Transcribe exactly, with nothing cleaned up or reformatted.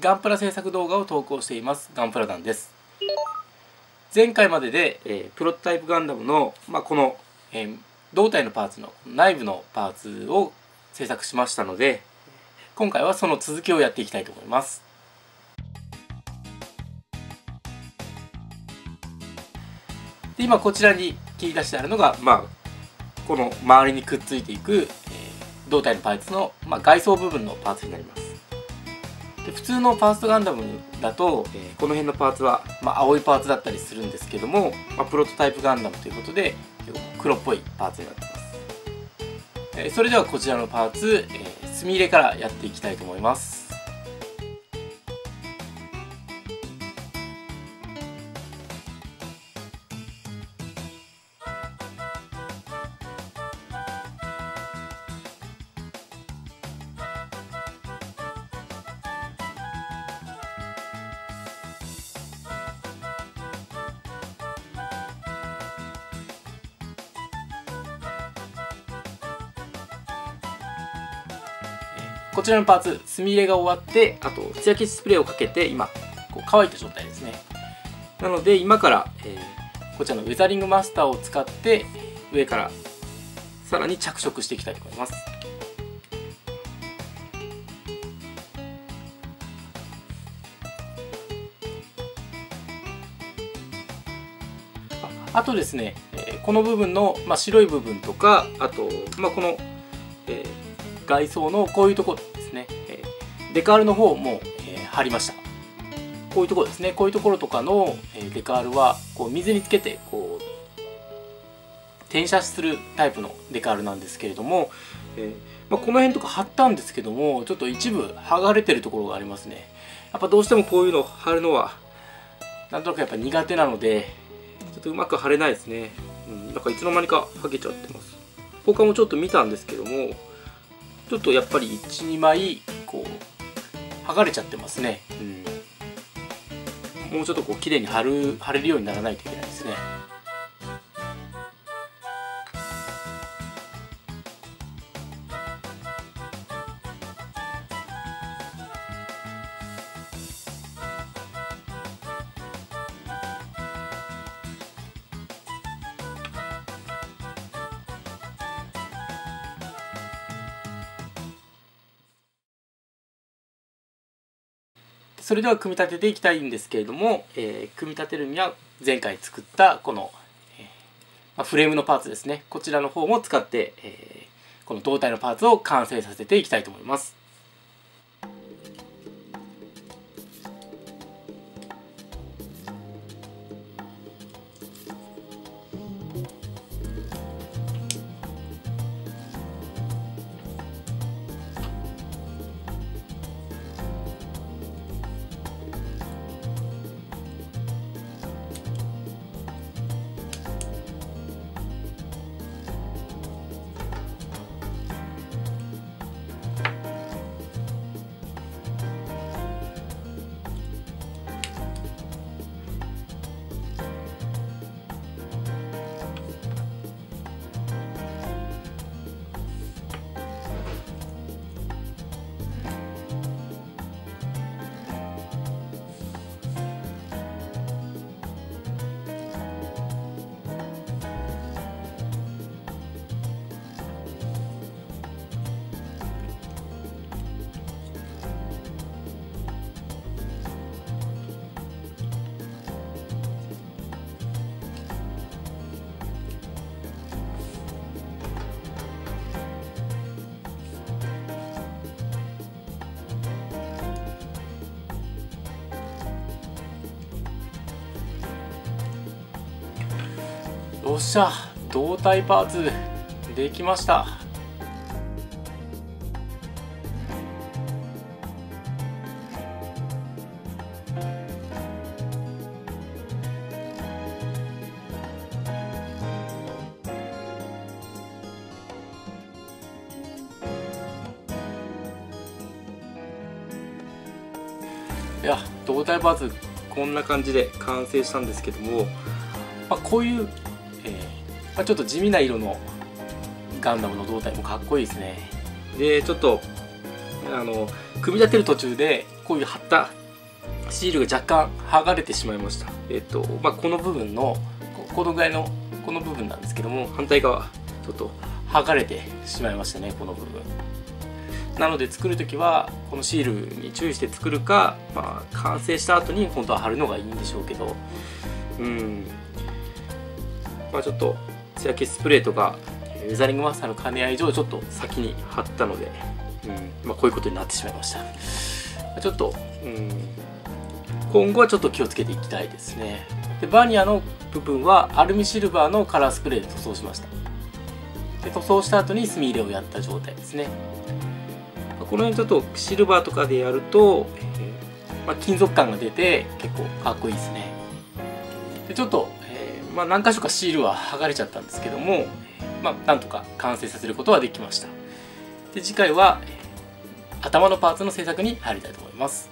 ガンプラ制作動画を投稿していますガンプラ団です。前回までで、えー、プロトタイプガンダムの、まあ、この、えー、胴体のパーツの内部のパーツを制作しましたので、今回はその続きをやっていきたいと思います。で、今こちらに切り出してあるのが、まあ、この周りにくっついていく、えー、胴体のパーツの、まあ、外装部分のパーツになります。で、普通のファーストガンダムだと、えー、この辺のパーツは、まあ、青いパーツだったりするんですけども、まあ、プロトタイプガンダムということで黒っぽいパーツになってます。えー、それではこちらのパーツ、えー、墨入れからやっていきたいと思います。こちらのパーツ、墨入れが終わって、あと艶消しスプレーをかけて今こう乾いた状態ですね。なので今から、えー、こちらのウェザリングマスターを使って上からさらに着色していきたいと思います。あ, あとですね、えー、この部分の、まあ、白い部分とか、あと、まあ、この、えー外装のこういうところですね、えー、デカールの方も、えー、貼りました。こういうところですね、こういうところとかの、えー、デカールはこう水につけてこう転写するタイプのデカールなんですけれども、えーまあ、この辺とか貼ったんですけども、ちょっと一部剥がれてるところがありますね。やっぱどうしてもこういうの貼るのはなんとなくやっぱ苦手なので、ちょっとうまく貼れないですね。うん、なんかいつの間にか剥げちゃってます。他もちょっと見たんですけども、ちょっとやっぱりいち、にまいこう剥がれちゃってますね。うん、もうちょっとこう綺麗に貼る貼れるようにならないといけないですね。それでは組み立てていきたいんですけれども、えー、組み立てるには前回作ったこの、えーまあ、フレームのパーツですね、こちらの方も使って、えー、この胴体のパーツを完成させていきたいと思います。よっしゃ、胴体パーツできました。いや、胴体パーツこんな感じで完成したんですけども、まあ、こういうまあちょっと地味な色のガンダムの胴体もかっこいいですね。で、ちょっとあの組み立てる途中でこういう貼ったシールが若干剥がれてしまいました。えっとまあ、この部分のこのぐらいのこの部分なんですけども、反対側ちょっと剥がれてしまいましたね、この部分。なので作る時はこのシールに注意して作るか、まあ、完成した後に本当は貼るのがいいんでしょうけど、うんまあ、ちょっとつや消しスプレーとかウェザリングマスターの兼ね合い上ちょっと先に貼ったので、うんまあ、こういうことになってしまいました。ちょっと、うん、今後はちょっと気をつけていきたいですね。でバーニアの部分はアルミシルバーのカラースプレーで塗装しました。で塗装した後に墨入れをやった状態ですね。この辺ちょっとシルバーとかでやると、えーまあ、金属感が出て結構かっこいいですね。でちょっと、えーまあ、何箇所かシールは剥がれちゃったんですけども、まあ、なんとか完成させることはできました。で次回は、えー、頭のパーツの製作に入りたいと思います。